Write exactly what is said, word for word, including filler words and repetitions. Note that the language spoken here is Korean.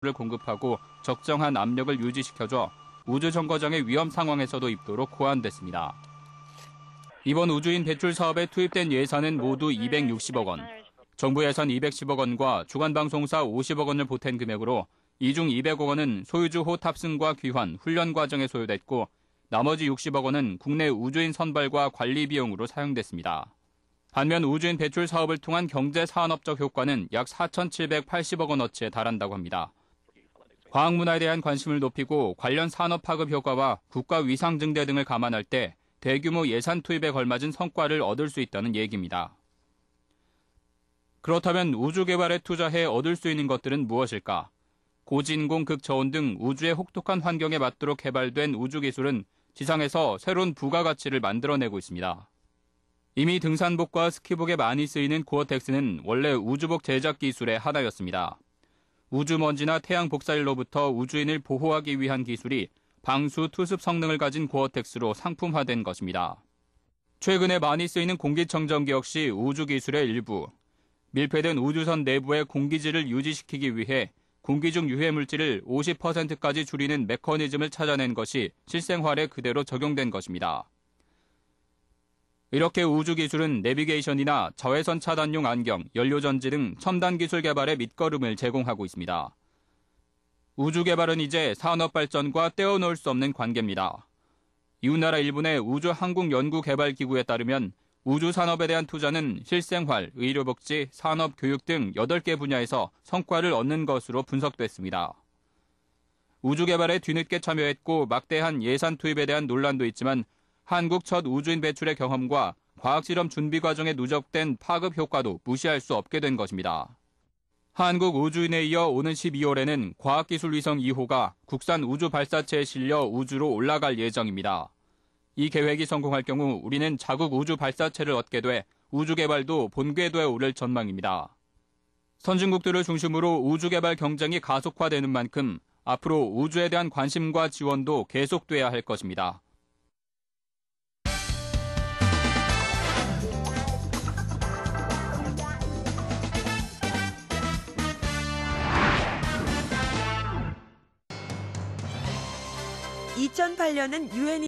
를 공급하고 적정한 압력을 유지시켜줘 우주 정거장의 위험 상황에서도 입도록 고안됐습니다. 이번 우주인 배출 사업에 투입된 예산은 모두 이백육십억 원, 정부 예산 이백십억 원과 주간방송사 오십억 원을 보탠 금액으로 이 중 이백억 원은 소유주호 탑승과 귀환, 훈련 과정에 소요됐고 나머지 육십억 원은 국내 우주인 선발과 관리 비용으로 사용됐습니다. 반면 우주인 배출 사업을 통한 경제 산업적 효과는 약 사천칠백팔십억 원어치에 달한다고 합니다. 과학문화에 대한 관심을 높이고 관련 산업 파급 효과와 국가 위상 증대 등을 감안할 때 대규모 예산 투입에 걸맞은 성과를 얻을 수 있다는 얘기입니다. 그렇다면 우주 개발에 투자해 얻을 수 있는 것들은 무엇일까? 고진공, 극저온 등 우주의 혹독한 환경에 맞도록 개발된 우주 기술은 지상에서 새로운 부가가치를 만들어내고 있습니다. 이미 등산복과 스키복에 많이 쓰이는 고어텍스는 원래 우주복 제작 기술의 하나였습니다. 우주먼지나 태양 복사일로부터 우주인을 보호하기 위한 기술이 방수, 투습 성능을 가진 고어텍스로 상품화된 것입니다. 최근에 많이 쓰이는 공기청정기 역시 우주기술의 일부. 밀폐된 우주선 내부의 공기질을 유지시키기 위해 공기 중 유해물질을 오십 퍼센트까지 줄이는 메커니즘을 찾아낸 것이 실생활에 그대로 적용된 것입니다. 이렇게 우주기술은 내비게이션이나 자외선 차단용 안경, 연료전지 등 첨단 기술 개발에 밑거름을 제공하고 있습니다. 우주개발은 이제 산업 발전과 떼어놓을 수 없는 관계입니다. 이웃나라 일본의 우주항공연구개발기구에 따르면 우주산업에 대한 투자는 실생활, 의료복지, 산업, 교육 등 여덟 개 분야에서 성과를 얻는 것으로 분석됐습니다. 우주개발에 뒤늦게 참여했고 막대한 예산 투입에 대한 논란도 있지만 한국 첫 우주인 배출의 경험과 과학실험 준비 과정에 누적된 파급 효과도 무시할 수 없게 된 것입니다. 한국 우주인에 이어 오는 십이월에는 과학기술위성 이호가 국산 우주 발사체에 실려 우주로 올라갈 예정입니다. 이 계획이 성공할 경우 우리는 자국 우주 발사체를 얻게 돼 우주 개발도 본궤도에 오를 전망입니다. 선진국들을 중심으로 우주 개발 경쟁이 가속화되는 만큼 앞으로 우주에 대한 관심과 지원도 계속돼야 할 것입니다. 이천팔 년은 유엔이